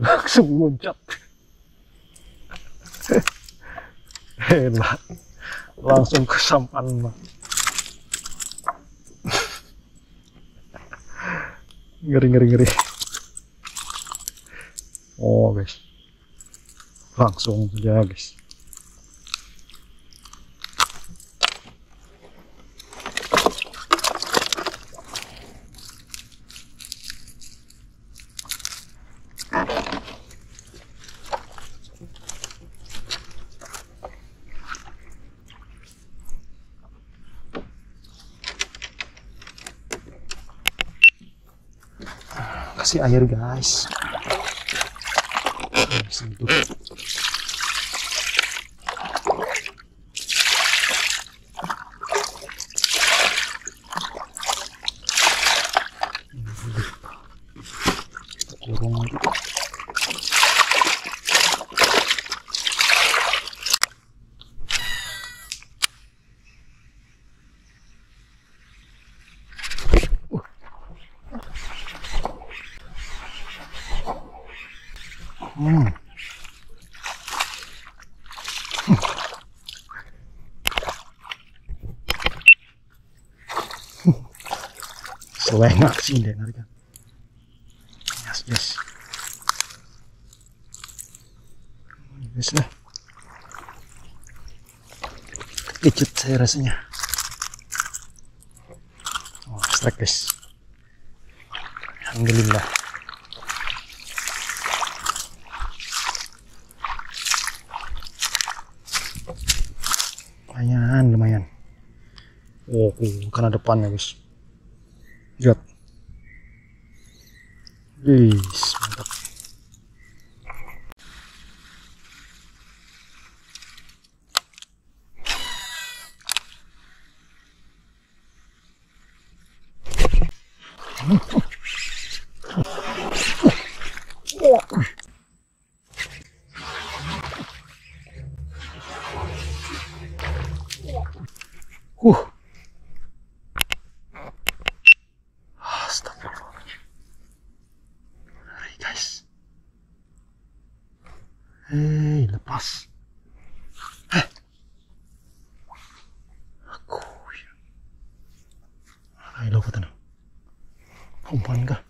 Langsung loncat. Enak, langsung ke sampan. Ngeri. Oh guys, langsung saja guys. Kasih air guys, sentuh. Enak sih deh, nariknya. Yes. Yes lah. Kecut saya rasanya. Oh, strike guys. Alhamdulillah. Lumayan. Oh, karena depannya guys. Lihat, yes, mantap. Lepas. Aku ya. Ayo foto. Umpan kah?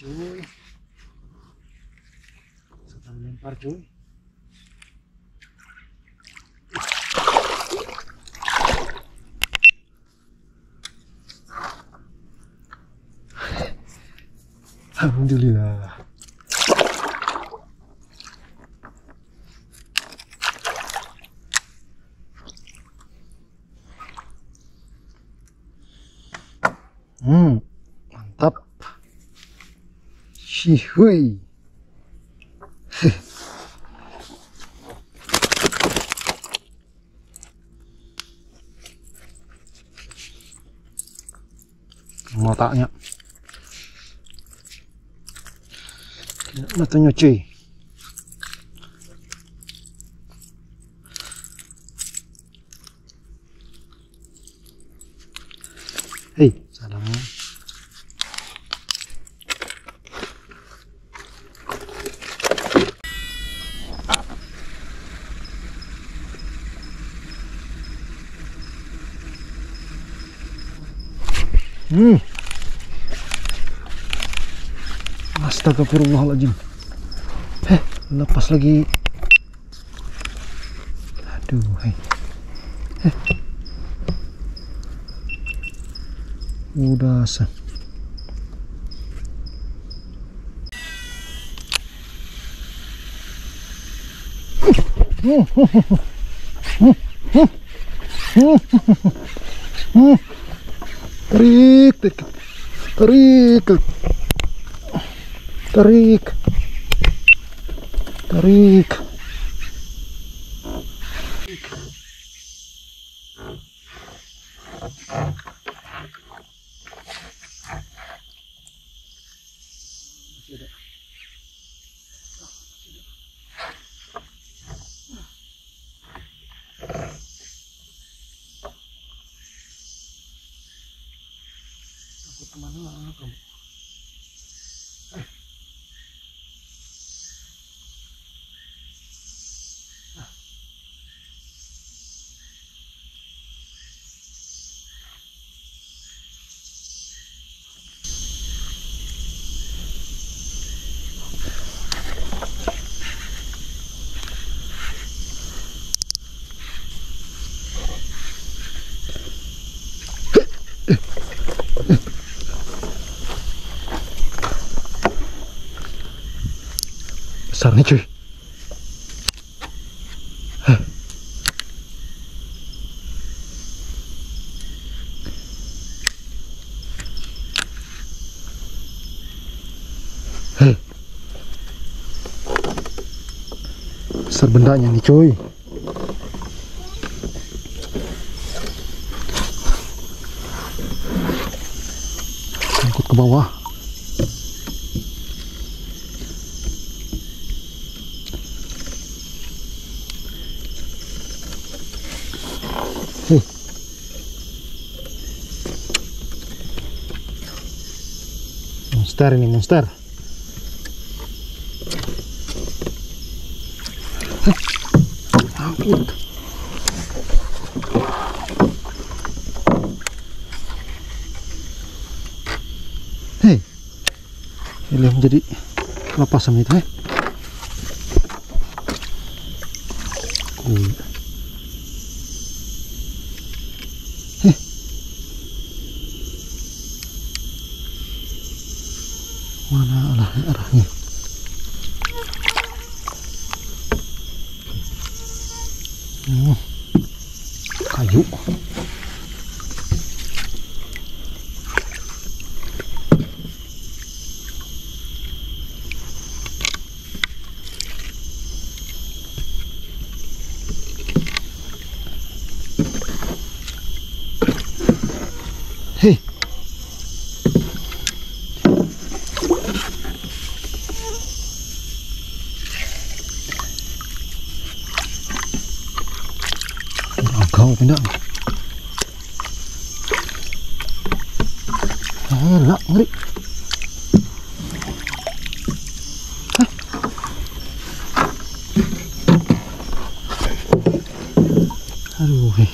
Cuy, setelah lempar cuy. Alhamdulillah. Mantap. Shihui. Otaknya matanya cuy. Hei, salam. Astagfirullahaladzim. Lepas lagi. Aduh, hei. Udah sah. Tarik. Besar nih cuy. Besar bendanya nih cuy. Sangkut ke bawah. Monster. Ampun. Hei, ini menjadi lepasan itu. Arahnya kayu. Enak ngeri. Aduh, hei.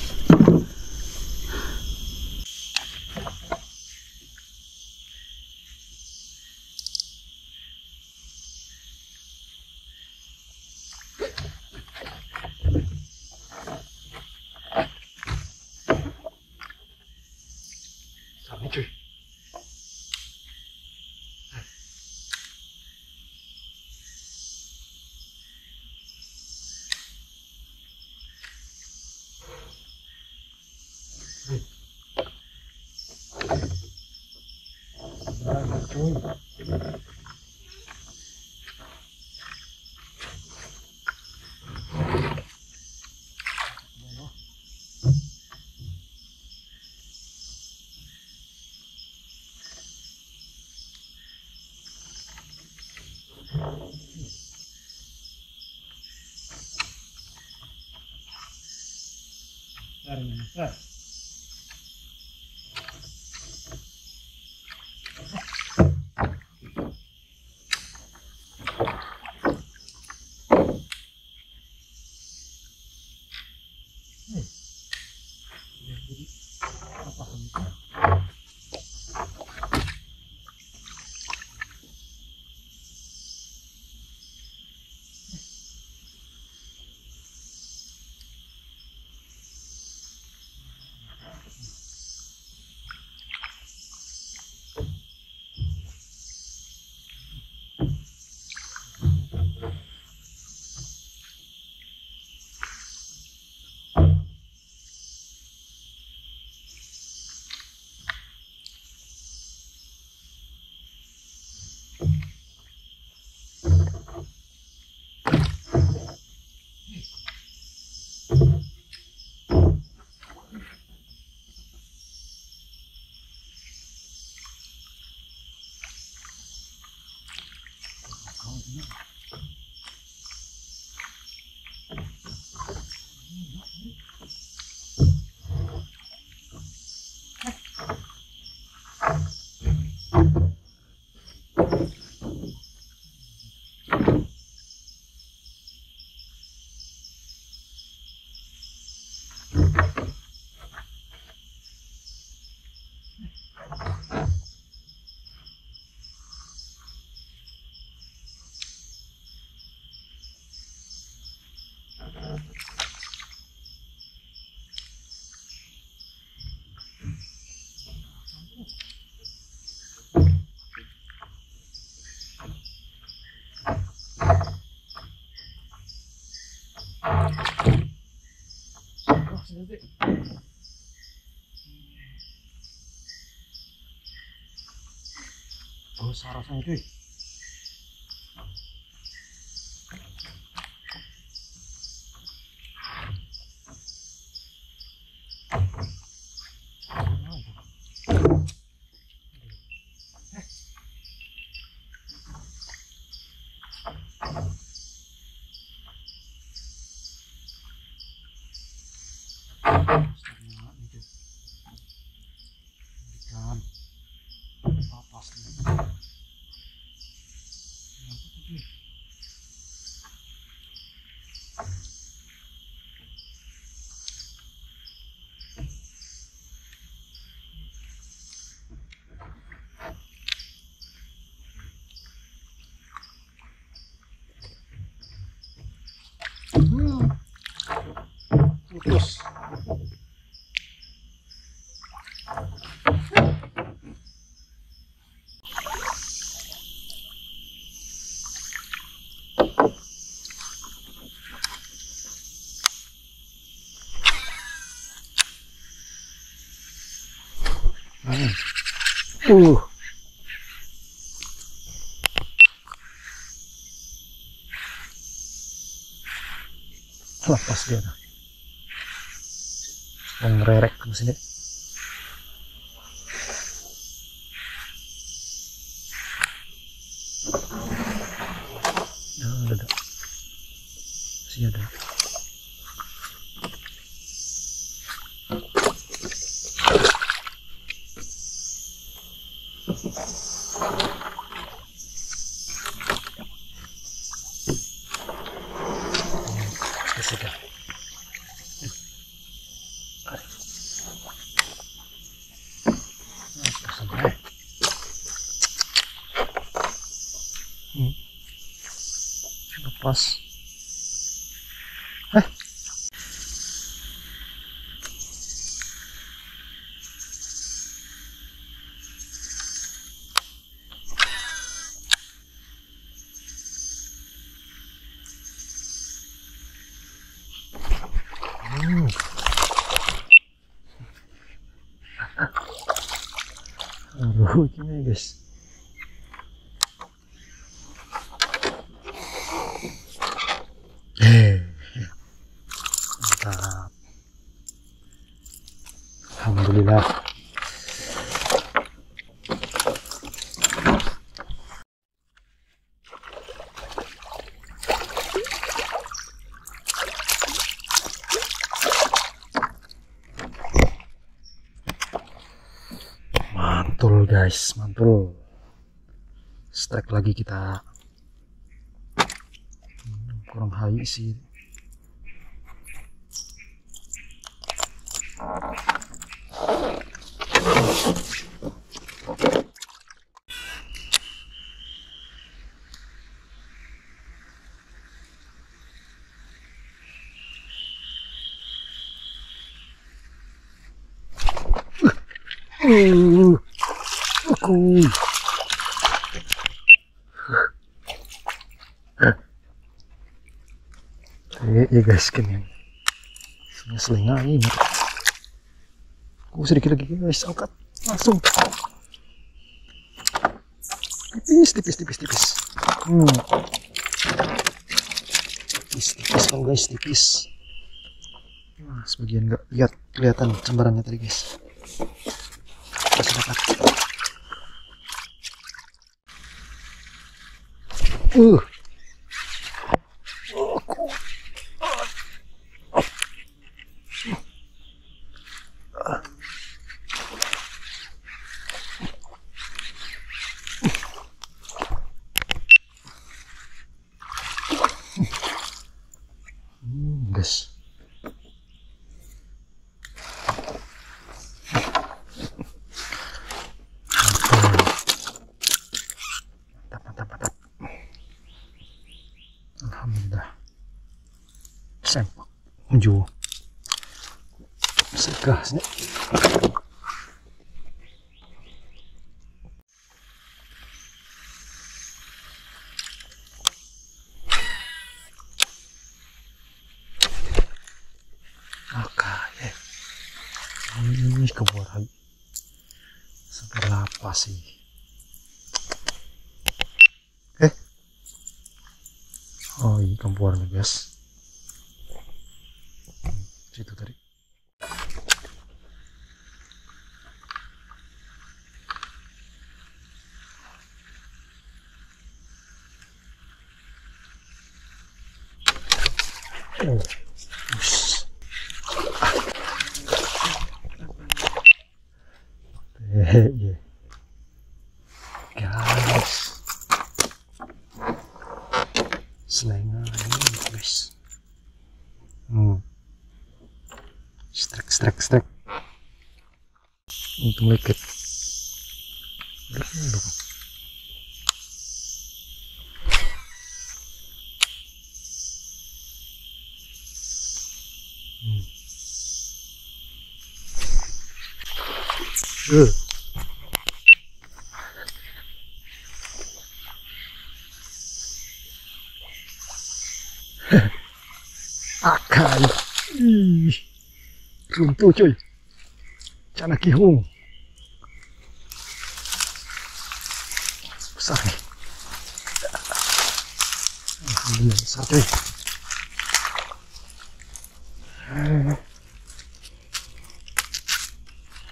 Sarasnya cuy. Putus. Lepas dia ngererek ke sini. Udah. Masih ada. Lepas. Aduh, gini guys. Alhamdulillah. Mantul guys, mantul. Strike lagi kita. Kurang high sih. Aku ya guys, kena selinga ini. Aku sedikit lagi guys, angkat langsung tipis. Tipis kan guys, tipis. Nah, sebagian nggak lihat kelihatan cembarannya tadi guys. Guys. Mantap. Alhamdulillah. Sempak unju. Segasnya. Ini kebuaran segala apa sih? Oh ini kebuaran guys. Situ tadi. Guys, selingan ini guys. Strek. Untung leket. Akan runtuh cuy, cana kihung besar nih. Alhamdulillah besar cuy.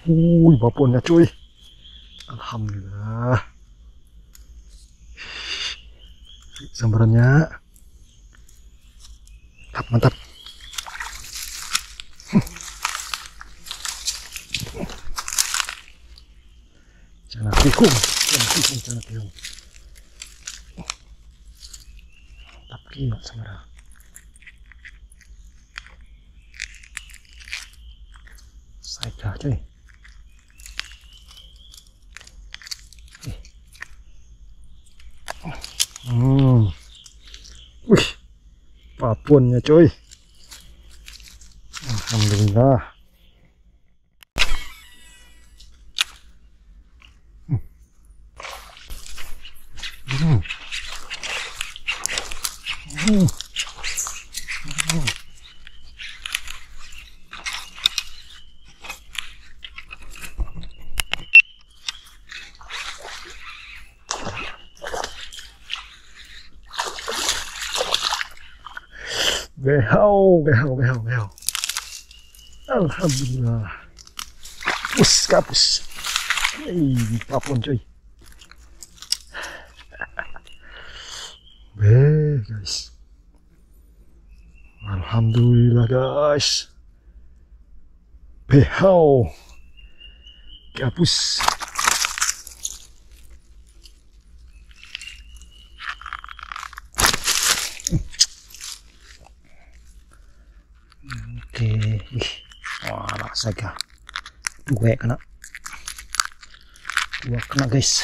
Wuih baponnya cuy. Alhamdulillah sambarannya mantap. Jangan tikung. Mantap gila saudara. Saya cuy. Wih. Papunnya coy. Alhamdulillah. Behau. Alhamdulillah. Kapus. Kapun cuy. Beh guys. Alhamdulillah guys. Behau. Kapus. Oke. Wah, rasakan. Dua kena. Dua kena guys.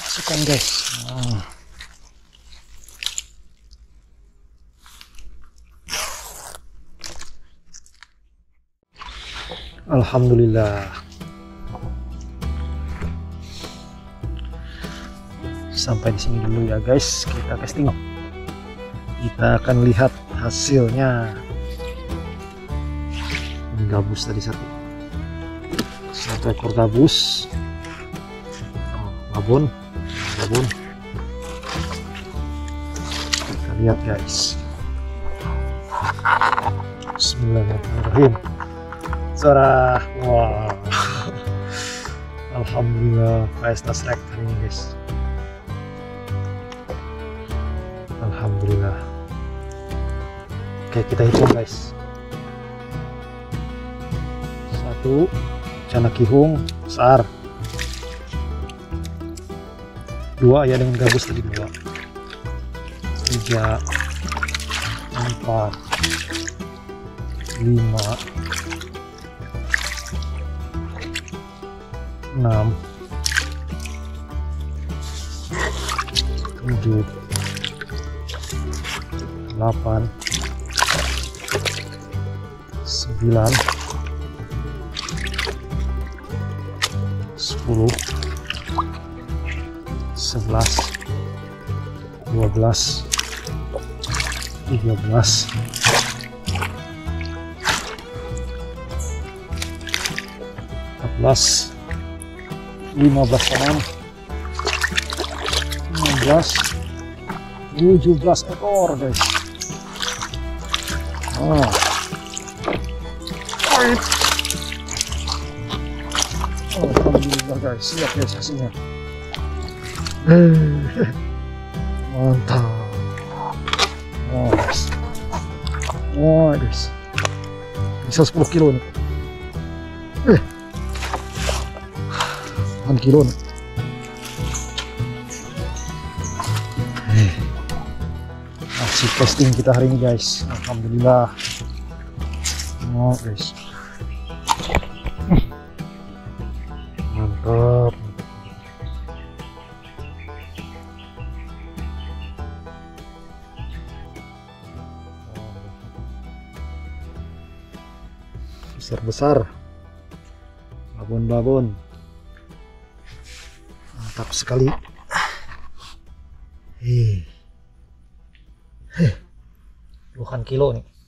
Masukkan guys. Nah. Alhamdulillah. Sampai di sini dulu ya guys, kita testing. Kita akan lihat hasilnya. Ini gabus tadi satu ekor gabus. Babon. Kita lihat guys. Bismillahirrahmanirrahim. Suara, wah, alhamdulillah, pesta select hari ini guys. Alhamdulillah. Oke, kita hitung guys. 1 cana kihung besar. 2 ya dengan gabus tadi 2. 3, 4, 5, 6, 7, 8, 9, 10, 11, 12, 13. Plus 15 16 17 ekor guys. Oh. Alhamdulillah guys, siap guys hasilnya. Mantap. Oh guys, bisa 10 kilo nih. 8 kilo nih. Hasil testing kita hari ini guys, alhamdulillah. Oh guys, mantap. Besar-besar, babon-babon. Mantap sekali. Hei. 2 kilo nih.